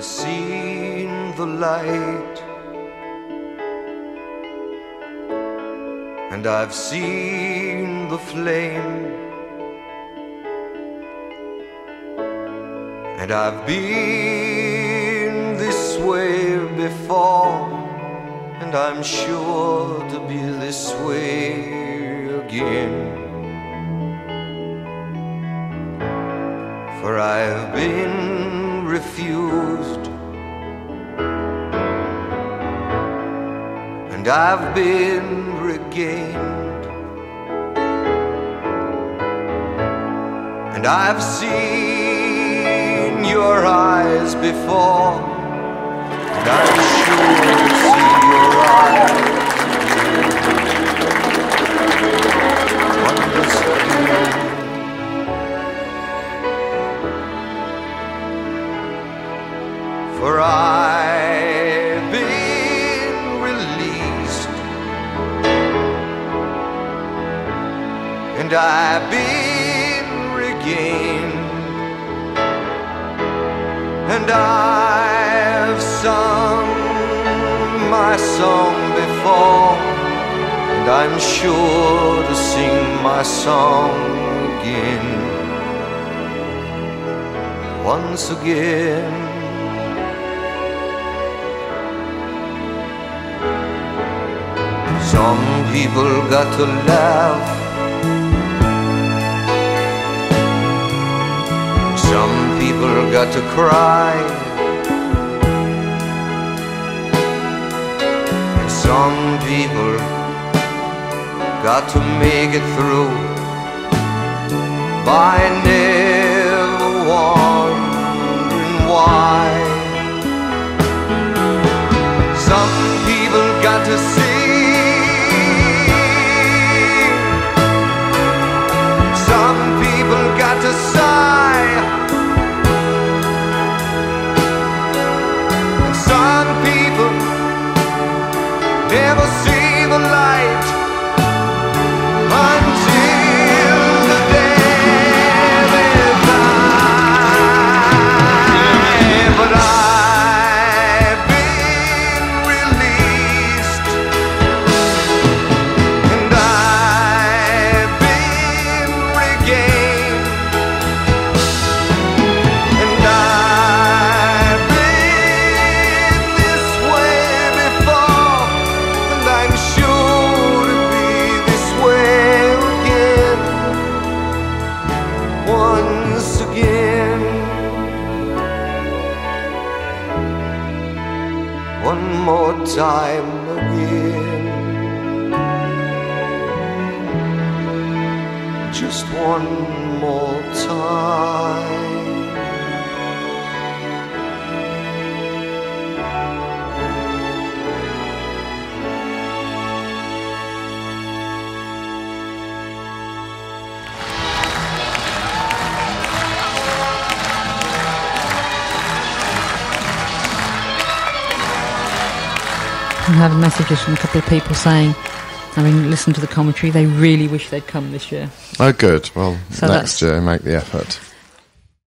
never seen the light, and I've seen the flame, and I've been this way before, and I'm sure to be this way again. For I've been refused, and I've been regained, and I've seen your eyes before, and I'm sure to see your eyes. Wondrous. For I've been released, and I've been regained, and I've sung my song before, and I'm sure to sing my song again, once again. Some people got to laugh, some people got to cry, and some people got to make it through by never wondering why. Some people got to sing, got to sigh, and some people never see the light until the day they die. But I've been released, and I've been regained, one more time again, just one more time. I'm having messages from a couple of people saying, having listened to the commentary, they really wish they'd come this year. Oh, good. Well, so next year, make the effort.